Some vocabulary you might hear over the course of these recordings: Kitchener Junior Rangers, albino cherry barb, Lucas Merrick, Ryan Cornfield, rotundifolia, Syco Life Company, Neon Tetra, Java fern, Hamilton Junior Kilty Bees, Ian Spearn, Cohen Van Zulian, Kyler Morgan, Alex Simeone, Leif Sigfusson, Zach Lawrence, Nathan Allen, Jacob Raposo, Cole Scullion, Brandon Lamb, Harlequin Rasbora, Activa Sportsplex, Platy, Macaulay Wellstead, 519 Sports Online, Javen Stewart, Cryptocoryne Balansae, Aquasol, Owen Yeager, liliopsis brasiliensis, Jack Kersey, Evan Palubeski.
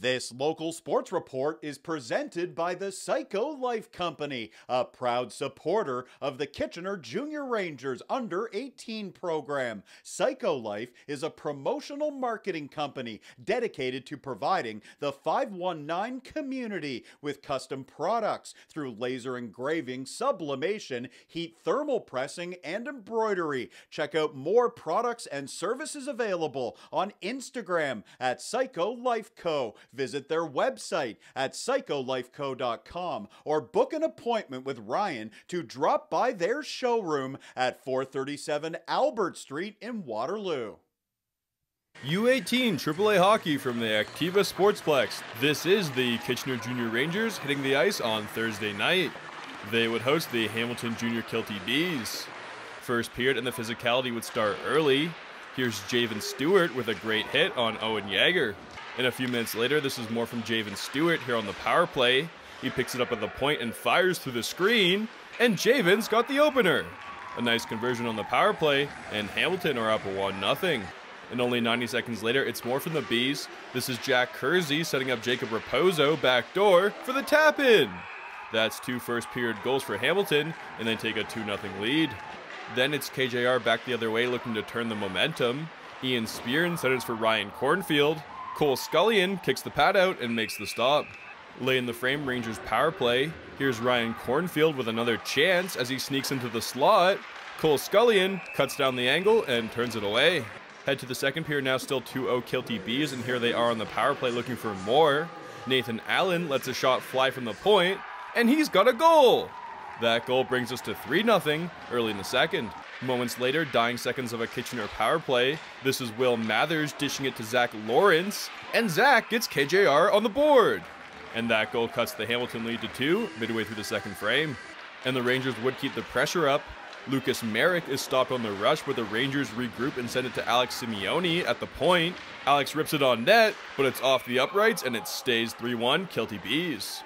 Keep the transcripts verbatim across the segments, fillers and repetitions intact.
This local sports report is presented by the Syco Life Company, a proud supporter of the Kitchener Junior Rangers under eighteen program. Syco Life is a promotional marketing company dedicated to providing the five one nine community with custom products through laser engraving, sublimation, heat thermal pressing, and embroidery. Check out more products and services available on Instagram at Syco Life Co. Visit their website at syco life co dot com or book an appointment with Ryan to drop by their showroom at four thirty-seven Albert Street in Waterloo. U eighteen triple A hockey from the Activa Sportsplex. This is the Kitchener Junior Rangers hitting the ice on Thursday night. They would host the Hamilton Junior Kilty Bees. First period and the physicality would start early. Here's Javen Stewart with a great hit on Owen Yeager. And a few minutes later, this is more from Javen Stewart here on the power play. He picks it up at the point and fires through the screen, and Javen's got the opener. A nice conversion on the power play, and Hamilton are up one nothing. And only ninety seconds later, it's more from the Bees. This is Jack Kersey setting up Jacob Raposo backdoor for the tap-in. That's two first period goals for Hamilton, and they take a two nothing lead. Then it's K J R back the other way looking to turn the momentum. Ian Spearn centers for Ryan Cornfield. Cole Scullion kicks the pad out and makes the stop. Lay in the frame, Rangers power play. Here's Ryan Cornfield with another chance as he sneaks into the slot. Cole Scullion cuts down the angle and turns it away. Head to the second period now, still two oh Kilty Bees, and here they are on the power play looking for more. Nathan Allen lets a shot fly from the point, and he's got a goal! That goal brings us to three nothing early in the second. Moments later, dying seconds of a Kitchener power play. This is Will Mathers dishing it to Zach Lawrence, and Zach gets K J R on the board. And that goal cuts the Hamilton lead to two midway through the second frame. And the Rangers would keep the pressure up. Lucas Merrick is stopped on the rush, but the Rangers regroup and send it to Alex Simeone at the point. Alex rips it on net, but it's off the uprights, and it stays three one Kilty Bees.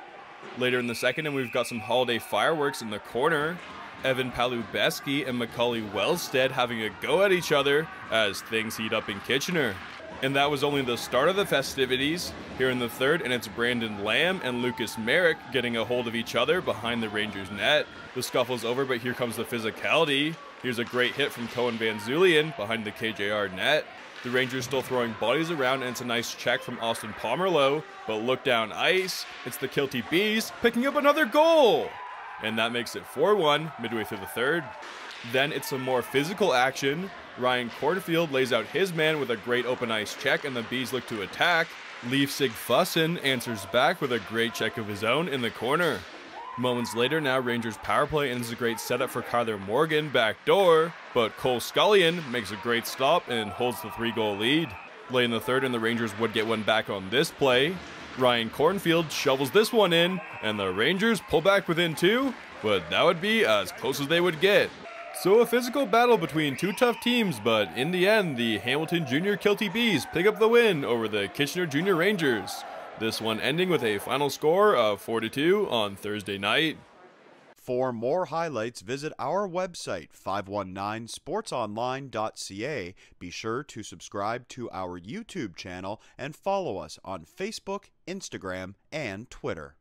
Later in the second, and we've got some holiday fireworks in the corner. Evan Palubeski and Macaulay Wellstead having a go at each other as things heat up in Kitchener. And that was only the start of the festivities. Here in the third, and it's Brandon Lamb and Lucas Merrick getting a hold of each other behind the Rangers' net. The scuffle's over, but here comes the physicality. Here's a great hit from Cohen Van Zulian behind the K J R net. The Rangers still throwing bodies around, and it's a nice check from Austin Pomerleau, but look down ice, it's the Kilty Bees picking up another goal! And that makes it four one midway through the third. Then it's some more physical action. Ryan Cornfield lays out his man with a great open ice check, and the Bees look to attack. Leif Sigfusson answers back with a great check of his own in the corner. Moments later, now Rangers power play, and this is a great setup for Kyler Morgan backdoor, but Cole Scullion makes a great stop and holds the three-goal lead. Late in the third, and the Rangers would get one back on this play. Ryan Cornfield shovels this one in, and the Rangers pull back within two, but that would be as close as they would get. So a physical battle between two tough teams, but in the end, the Hamilton Junior Kilty Bees pick up the win over the Kitchener Junior Rangers. This one ending with a final score of four to two on Thursday night. For more highlights, visit our website, five one nine sports online dot c a. Be sure to subscribe to our YouTube channel and follow us on Facebook, Instagram, and Twitter.